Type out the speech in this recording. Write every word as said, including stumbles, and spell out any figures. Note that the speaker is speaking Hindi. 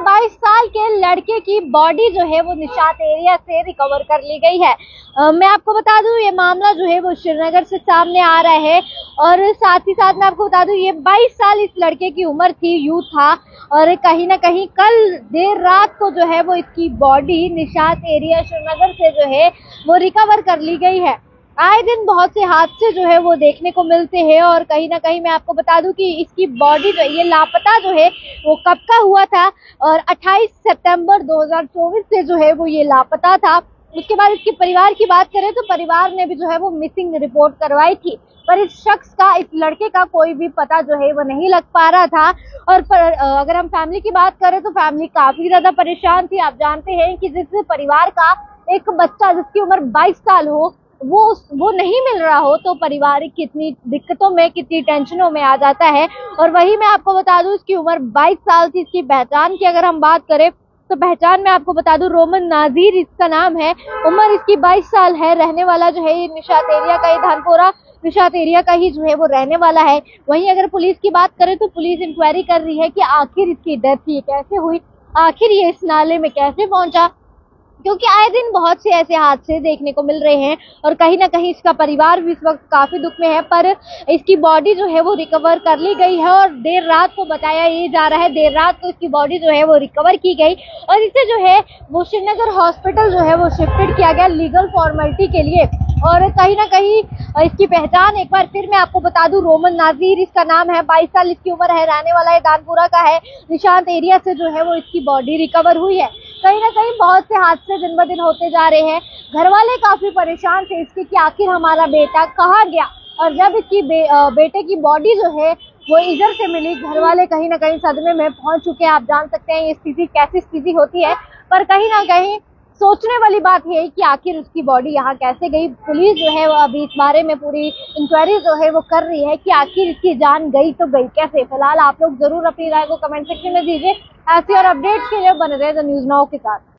और बाईस साल के लड़के की बॉडी जो है वो निशात एरिया से रिकवर कर ली गई है। आ, मैं आपको बता दूं ये मामला जो है वो श्रीनगर से सामने आ रहा है और साथ ही साथ मैं आपको बता दूं ये बाईस साल इस लड़के की उम्र थी, यूथ था और कहीं ना कहीं कल देर रात को जो है वो इसकी बॉडी निशात एरिया श्रीनगर से जो है वो रिकवर कर ली गई है। आए दिन बहुत से हादसे जो है वो देखने को मिलते हैं और कहीं ना कहीं मैं आपको बता दूं कि इसकी बॉडी जो ये लापता जो है वो कब का हुआ था और अट्ठाईस सितंबर दो हज़ार चौबीस से जो है वो ये लापता था। उसके बाद इसके परिवार की बात करें तो परिवार ने भी जो है वो मिसिंग रिपोर्ट करवाई थी पर इस शख्स का, इस लड़के का कोई भी पता जो है वो नहीं लग पा रहा था। और पर, अगर हम फैमिली की बात करें तो फैमिली काफी ज्यादा परेशान थी। आप जानते हैं कि जिस परिवार का एक बच्चा जिसकी उम्र बाईस साल हो वो वो नहीं मिल रहा हो तो परिवार कितनी दिक्कतों में, कितनी टेंशनों में आ जाता है। और वही मैं आपको बता दूं इसकी उम्र बाईस साल थी। इसकी पहचान की अगर हम बात करें तो पहचान मैं आपको बता दूं रोमन नाजीर इसका नाम है, उम्र इसकी बाईस साल है, रहने वाला जो है ये निशात एरिया का, ये धानपोरा निशात एरिया का ही जो है वो रहने वाला है। वहीं अगर पुलिस की बात करें तो पुलिस इंक्वायरी कर रही है कि आखिर इसकी डेथ ये कैसे हुई, आखिर ये इस नाले में कैसे पहुंचा, क्योंकि आए दिन बहुत से ऐसे हादसे देखने को मिल रहे हैं और कहीं ना कहीं इसका परिवार भी इस वक्त काफी दुख में है। पर इसकी बॉडी जो है वो रिकवर कर ली गई है और देर रात को बताया ये जा रहा है, देर रात को इसकी बॉडी जो है वो रिकवर की गई और इसे जो है वो श्रीनगर हॉस्पिटल जो है वो शिफ्टेड किया गया लीगल फॉर्मेलिटी के लिए। और कहीं ना कहीं इसकी पहचान एक बार फिर मैं आपको बता दूं रोमन नाजीर इसका नाम है, बाईस साल इसकी उम्र है, रहने वाला है दानपुरा का है, निशात एरिया से जो है वो इसकी बॉडी रिकवर हुई है। कहीं ना कहीं बहुत से हादसे दिन ब दिन होते जा रहे हैं। घर वाले काफी परेशान थे इसके कि आखिर हमारा बेटा कहाँ गया और जब इसकी बे, बेटे की बॉडी जो है वो इधर से मिली, घर वाले कहीं ना कहीं सदमे में पहुंच चुके हैं। आप जान सकते हैं ये स्थिति कैसी स्थिति होती है, पर कहीं ना कहीं सोचने वाली बात यही कि आखिर उसकी बॉडी यहाँ कैसे गई। पुलिस जो है वो अभी इस बारे में पूरी इंक्वायरी जो है वो कर रही है कि आखिर इसकी जान गई तो गई कैसे। फिलहाल आप लोग जरूर अपनी राय को कमेंट सेक्शन में दीजिए। ऐसी और अपडेट्स के लिए बने रहे द न्यूज़ नाउ के साथ।